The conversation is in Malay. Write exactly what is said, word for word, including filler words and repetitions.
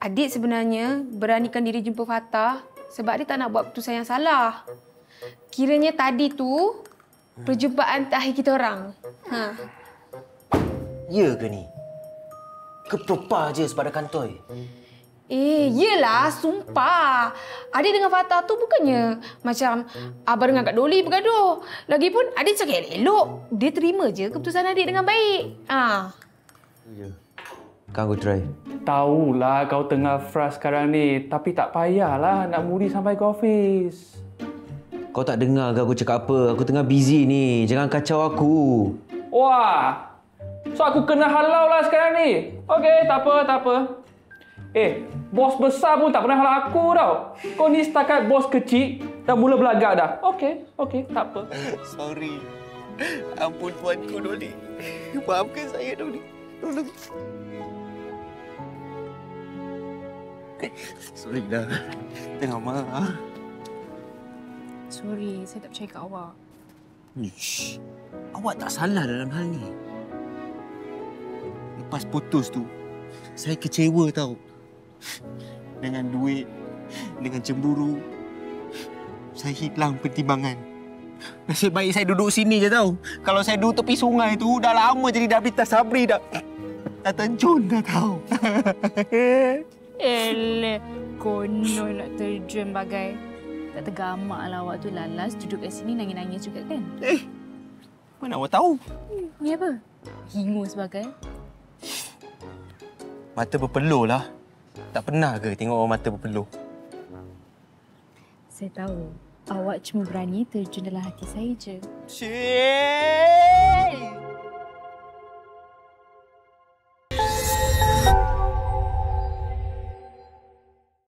Adik sebenarnya beranikan diri jumpa Fattah sebab dia tak nak buat keputusan yang salah. Kiranya tadi tu perjumpaan terakhir kita orang. Ha. Ya ke ni? Kepepah je sepada kantoi. Eh, yelah, sumpah. Adik dengan Fattah tu bukannya macam abang dengan Kak Dolli bergaduh. Lagipun adik cakap elok. Dia terima je keputusan adik dengan baik. Ha. Ya. Kan aku try. Tahulah kau tengah frust sekarang ni. Tapi tak payahlah nak muri sampai ke office. Kau tak dengar ke aku cakap apa? Aku tengah busy ni. Jangan kacau aku. Wah! So aku kena halau lah sekarang ni. Okey, tak apa, tak apa. Eh, bos besar pun tak pernah halau aku tau. Kau ni setakat bos kecil dah mula belagak dah. Okey, okey, tak apa. Sorry. Ampun tuanku Dolli. Maafkan saya Dolli. Tolong. Sorry dah. Tengah marah. Sorry, saya tak percaya kat awak. Ish, awak tak salah dalam hal ni. Lepas putus tu, saya kecewa tau. Dengan duit, dengan cemburu, saya hilang pertimbangan. Nasib baik saya duduk sini je tau. Kalau saya duduk tepi sungai tu, dah lama jadi dah bintang sabri dah. Dah terjun dah tau. Eleh, konon nak terjun bagai. Tak tergamak lah awak tu lalas duduk kat sini nangis-nangis juga kan? Eh, mana awak tahu? Hmm, ni apa? Hingu sebagai. Mata berpeluh lah. Tak pernah ke tengok orang mata berpeluh? Saya tahu. Awak cuma berani terjun dalam hati saya je. Cik!